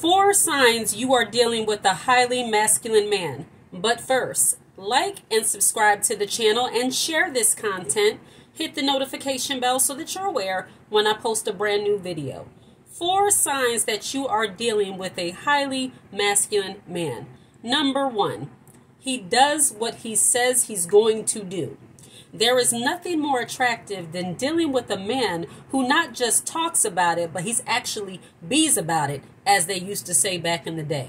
4 signs you are dealing with a highly masculine man. But first, like and subscribe to the channel and share this content. Hit the notification bell so that you're aware when I post a brand new video. 4 signs that you are dealing with a highly masculine man. Number 1, he does what he says he's going to do. There is nothing more attractive than dealing with a man who not just talks about it, but he's actually bees about it, as they used to say back in the day.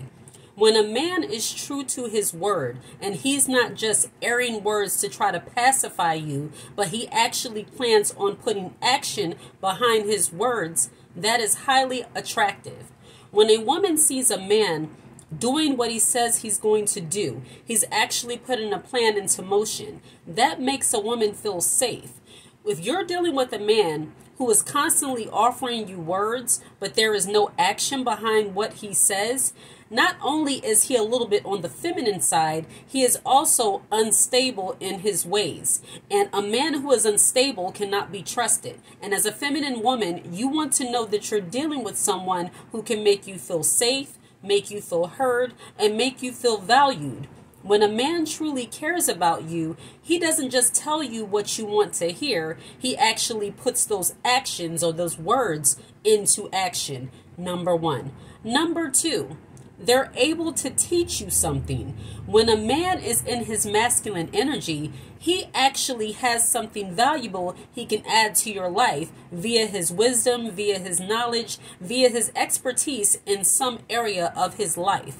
When a man is true to his word, and he's not just airing words to try to pacify you, but he actually plans on putting action behind his words, that is highly attractive. When a woman sees a man doing what he says he's going to do, he's actually putting a plan into motion. That makes a woman feel safe. If you're dealing with a man who is constantly offering you words, but there is no action behind what he says, not only is he a little bit on the feminine side, he is also unstable in his ways. And a man who is unstable cannot be trusted. And as a feminine woman, you want to know that you're dealing with someone who can make you feel safe, make you feel heard, and make you feel valued. When a man truly cares about you, he doesn't just tell you what you want to hear. He actually puts those actions or those words into action. Number 1. Number 2, they're able to teach you something. When a man is in his masculine energy, he actually has something valuable he can add to your life via his wisdom, via his knowledge, via his expertise in some area of his life.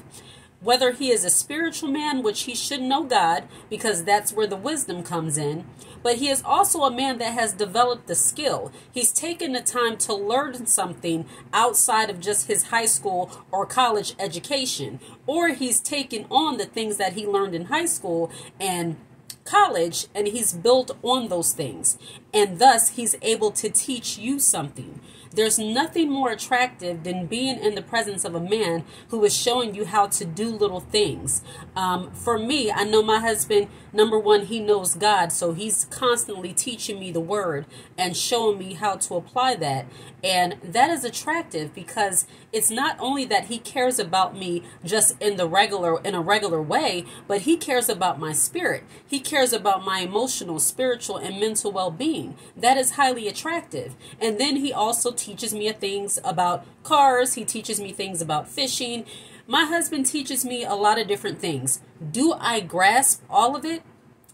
Whether he is a spiritual man, which he should know God, because that's where the wisdom comes in, but he is also a man that has developed the skill. He's taken the time to learn something outside of just his high school or college education, or he's taken on the things that he learned in high school and college, and he's built on those things, and thus he's able to teach you something. There's nothing more attractive than being in the presence of a man who is showing you how to do little things. For me, I know my husband, number 1, he knows God, so he's constantly teaching me the word and showing me how to apply that. And that is attractive because it's not only that he cares about me just in a regular way, but he cares about my spirit. He cares about my emotional, spiritual, and mental well-being. That is highly attractive. And then he also teaches me things about cars. He teaches me things about fishing. My husband teaches me a lot of different things. Do I grasp all of it?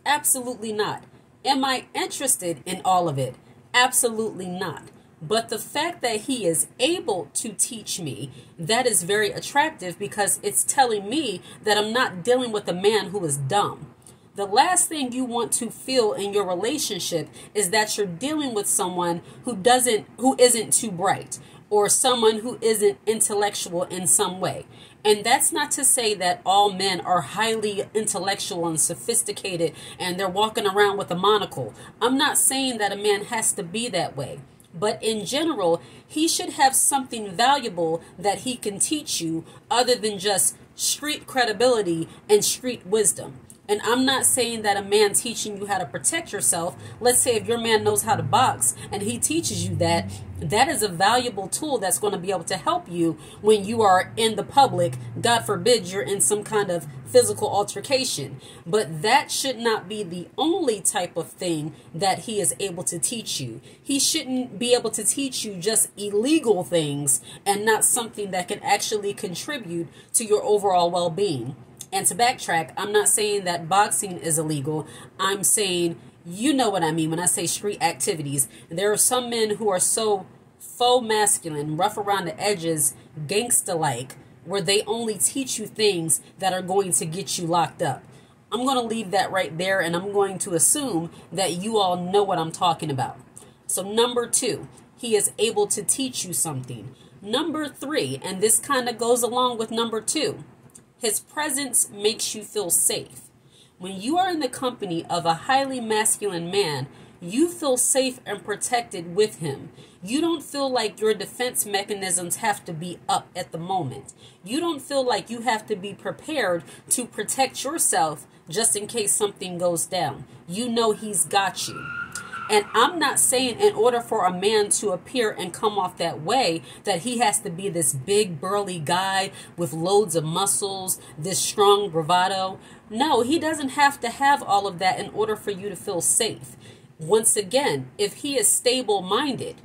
Absolutely not. Am I interested in all of it? Absolutely not. But the fact that he is able to teach me, that is very attractive because it's telling me that I'm not dealing with a man who is dumb. The last thing you want to feel in your relationship is that you're dealing with someone who isn't too bright, or someone who isn't intellectual in some way. And that's not to say that all men are highly intellectual and sophisticated and they're walking around with a monocle. I'm not saying that a man has to be that way. But in general, he should have something valuable that he can teach you other than just street credibility and street wisdom. And I'm not saying that a man teaching you how to protect yourself, let's say if your man knows how to box and he teaches you that, that is a valuable tool that's going to be able to help you when you are in the public. God forbid you're in some kind of physical altercation. But that should not be the only type of thing that he is able to teach you. He shouldn't be able to teach you just illegal things and not something that can actually contribute to your overall well-being. And to backtrack, I'm not saying that boxing is illegal. I'm saying, you know what I mean when I say street activities. There are some men who are so faux masculine, rough around the edges, gangster-like, where they only teach you things that are going to get you locked up. I'm going to leave that right there, and I'm going to assume that you all know what I'm talking about. So number 2, he is able to teach you something. Number 3, and this kind of goes along with number 2. His presence makes you feel safe. When you are in the company of a highly masculine man, you feel safe and protected with him. You don't feel like your defense mechanisms have to be up at the moment. You don't feel like you have to be prepared to protect yourself just in case something goes down. You know he's got you. And I'm not saying in order for a man to appear and come off that way, that he has to be this big burly guy with loads of muscles, this strong bravado. No, he doesn't have to have all of that in order for you to feel safe. Once again, if he is stable-minded,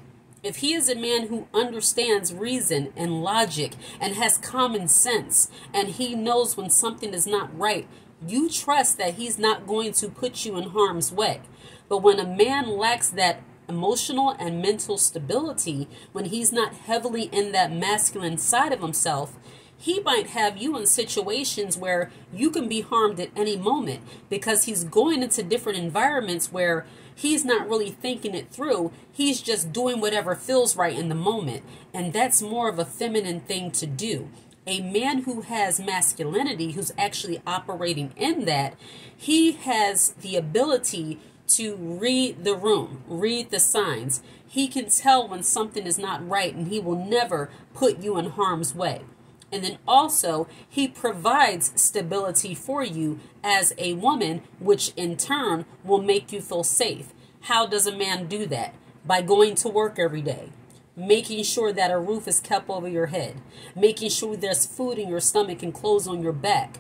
if he is a man who understands reason and logic and has common sense, and he knows when something is not right, you trust that he's not going to put you in harm's way. But when a man lacks that emotional and mental stability, when he's not heavily in that masculine side of himself, he might have you in situations where you can be harmed at any moment, because he's going into different environments where he's not really thinking it through. He's just doing whatever feels right in the moment. And that's more of a feminine thing to do. A man who has masculinity, who's actually operating in that, he has the ability to read the room, read the signs. He can tell when something is not right, and he will never put you in harm's way. And then also, he provides stability for you as a woman, which in turn will make you feel safe. How does a man do that? By going to work every day, making sure that a roof is kept over your head, making sure there's food in your stomach and clothes on your back.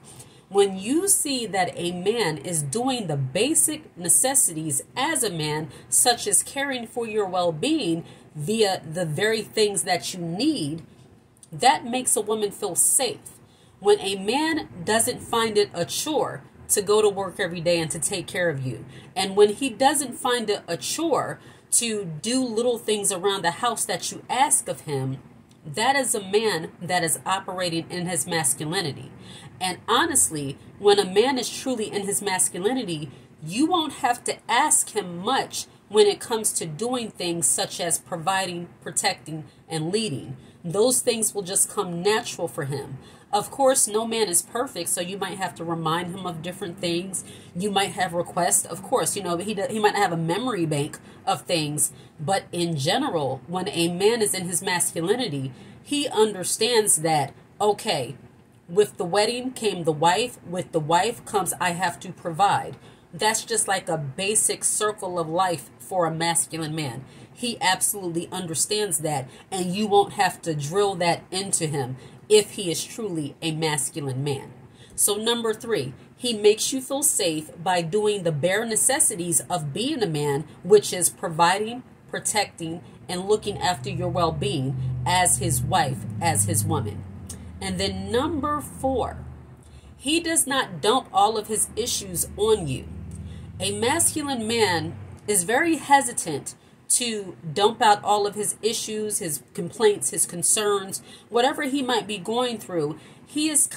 When you see that a man is doing the basic necessities as a man, such as caring for your well-being via the very things that you need, that makes a woman feel safe. When a man doesn't find it a chore to go to work every day and to take care of you, and when he doesn't find it a chore to do little things around the house that you ask of him, that is a man that is operating in his masculinity. And honestly, when a man is truly in his masculinity, you won't have to ask him much when it comes to doing things such as providing, protecting, and leading. Those things will just come natural for him. Of course, no man is perfect, so you might have to remind him of different things. You might have requests, of course, you know, he might have a memory bank of things. But in general, when a man is in his masculinity, he understands that, okay, with the wedding came the wife, with the wife comes I have to provide. That's just like a basic circle of life for a masculine man. He absolutely understands that, and you won't have to drill that into him if he is truly a masculine man. So number three, he makes you feel safe by doing the bare necessities of being a man, which is providing, protecting, and looking after your well-being as his wife, as his woman. And then number four, he does not dump all of his issues on you. A masculine man is very hesitant to dump out all of his issues, his complaints, his concerns, whatever he might be going through. He's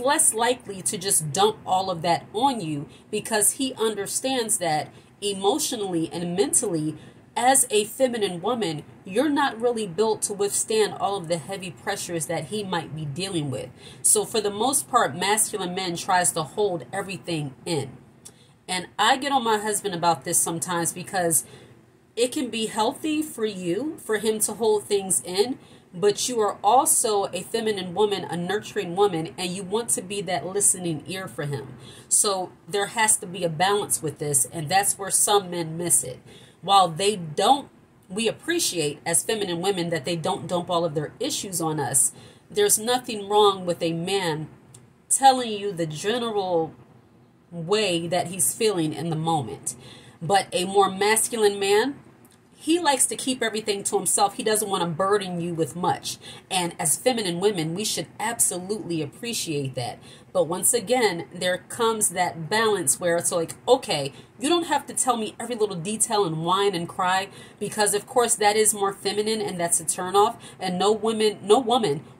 less likely to just dump all of that on you, because he understands that emotionally and mentally, as a feminine woman, you're not really built to withstand all of the heavy pressures that he might be dealing with. So for the most part, masculine men tries to hold everything in. And I get on my husband about this sometimes, because it can be healthy for you, for him to hold things in, but you are also a feminine woman, a nurturing woman, and you want to be that listening ear for him. So there has to be a balance with this, and that's where some men miss it. While they don't, we appreciate as feminine women that they don't dump all of their issues on us. There's nothing wrong with a man telling you the general way that he's feeling in the moment. But a more masculine man, he likes to keep everything to himself. He doesn't want to burden you with much. And as feminine women, we should absolutely appreciate that. But once again, there comes that balance where it's like, okay, you don't have to tell me every little detail and whine and cry, because of course that is more feminine and that's a turnoff. And no woman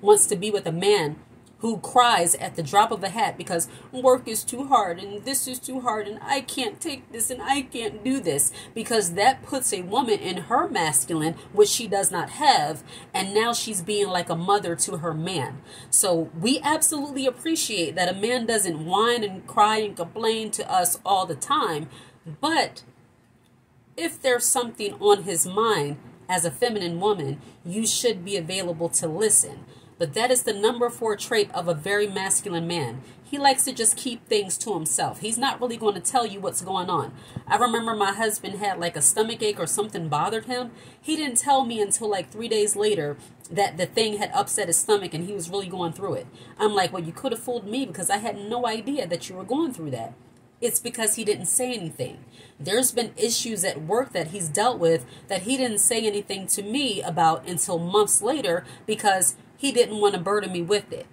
wants to be with a man who cries at the drop of a hat because work is too hard and this is too hard and I can't take this and I can't do this, because that puts a woman in her masculine, which she does not have, and now she's being like a mother to her man. So we absolutely appreciate that a man doesn't whine and cry and complain to us all the time, but if there's something on his mind as a feminine woman, you should be available to listen. but that is the number 4 trait of a very masculine man. He likes to just keep things to himself. He's not really going to tell you what's going on. I remember my husband had like a stomach ache or something bothered him. He didn't tell me until like 3 days later that the thing had upset his stomach and he was really going through it. I'm like, well, you could have fooled me because I had no idea that you were going through that. It's because he didn't say anything. There's been issues at work that he's dealt with that he didn't say anything to me about until months later because he didn't want to burden me with it.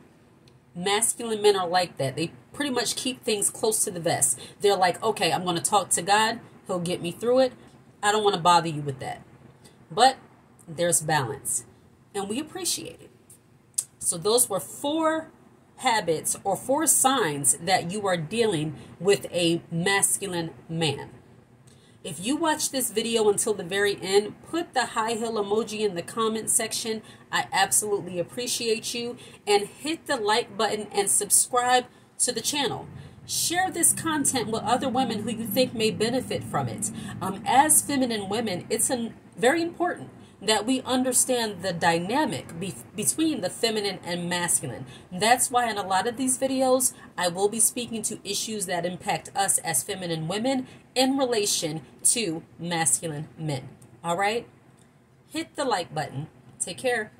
Masculine men are like that. They pretty much keep things close to the vest. They're like, okay, I'm going to talk to God. He'll get me through it. I don't want to bother you with that. But there's balance, and we appreciate it. So those were 4 habits or 4 signs that you are dealing with a masculine man. If you watch this video until the very end, put the high heel emoji in the comment section. I absolutely appreciate you. And hit the like button and subscribe to the channel. Share this content with other women who you think may benefit from it. As feminine women, it's very important that we understand the dynamic between the feminine and masculine. That's why in a lot of these videos, I will be speaking to issues that impact us as feminine women in relation to masculine men. All right? Hit the like button. Take care.